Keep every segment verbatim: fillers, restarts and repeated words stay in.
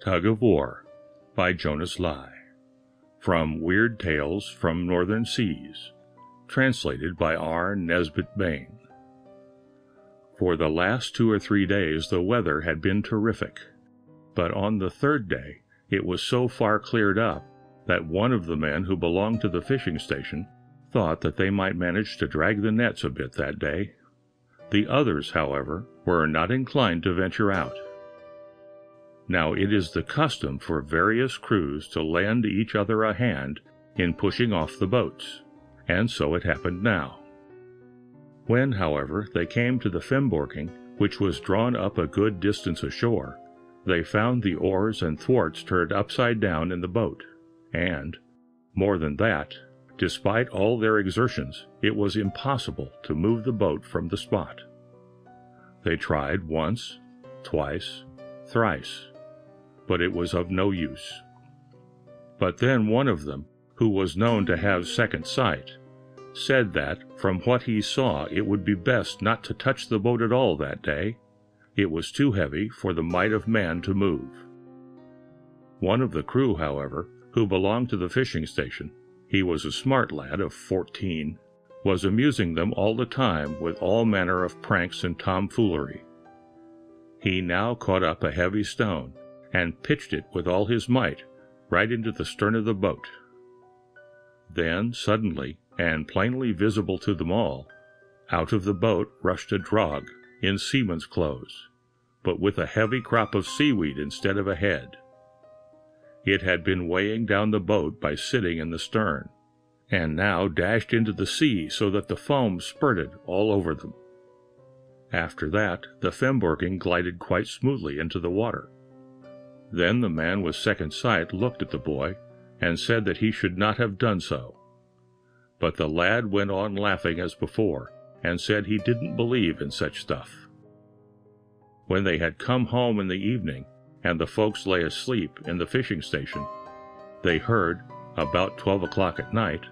Tug of War by Jonas Lie, from Weird Tales from Northern Seas, translated by R. Nesbitt Bain. For the last two or three days the weather had been terrific, but on the third day it was so far cleared up that one of the men who belonged to the fishing station thought that they might manage to drag the nets a bit that day. The others, however, were not inclined to venture out. Now it is the custom for various crews to lend each other a hand in pushing off the boats, and so it happened now. When, however, they came to the Fembøring, which was drawn up a good distance ashore, they found the oars and thwarts turned upside down in the boat, and, more than that, despite all their exertions, it was impossible to move the boat from the spot. They tried once, twice, thrice, but it was of no use. But then one of them, who was known to have second sight, said that, from what he saw, it would be best not to touch the boat at all that day. It was too heavy for the might of man to move. One of the crew, however, who belonged to the fishing station, he was a smart lad of fourteen, was amusing them all the time with all manner of pranks and tomfoolery. He now caught up a heavy stone and pitched it with all his might right into the stern of the boat. Then, suddenly, and plainly visible to them all, out of the boat rushed a draug in seaman's clothes, but with a heavy crop of seaweed instead of a head. It had been weighing down the boat by sitting in the stern, and now dashed into the sea so that the foam spurted all over them. After that, the Fembøring glided quite smoothly into the water. Then the man with second sight looked at the boy, and said that he should not have done so. But the lad went on laughing as before, and said he didn't believe in such stuff. When they had come home in the evening, and the folks lay asleep in the fishing station, they heard, about twelve o'clock at night,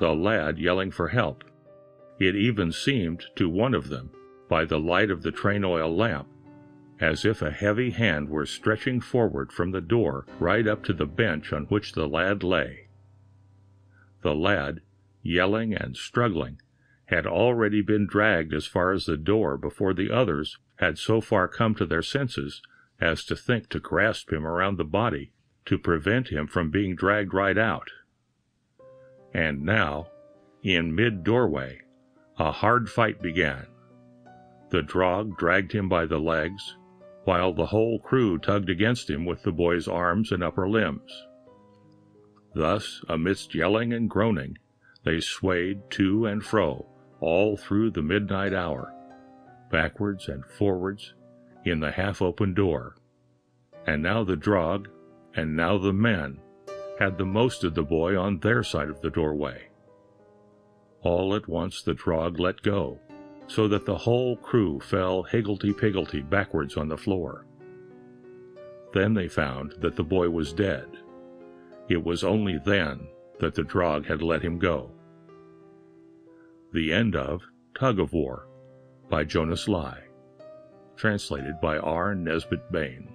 the lad yelling for help. It even seemed to one of them, by the light of the train oil lamp, as if a heavy hand were stretching forward from the door right up to the bench on which the lad lay. The lad, yelling and struggling, had already been dragged as far as the door before the others had so far come to their senses as to think to grasp him around the body to prevent him from being dragged right out. And now, in mid-doorway, a hard fight began. The draug dragged him by the legs, while the whole crew tugged against him with the boy's arms and upper limbs. Thus, amidst yelling and groaning, they swayed to and fro all through the midnight hour, backwards and forwards, in the half-open door. And now the draug, and now the men, had the most of the boy on their side of the doorway. All at once the draug let go, so that the whole crew fell higgledy-piggledy backwards on the floor. Then they found that the boy was dead. It was only then that the draug had let him go. The end of Tug of War by Jonas Lie, translated by R. Nesbitt Bain.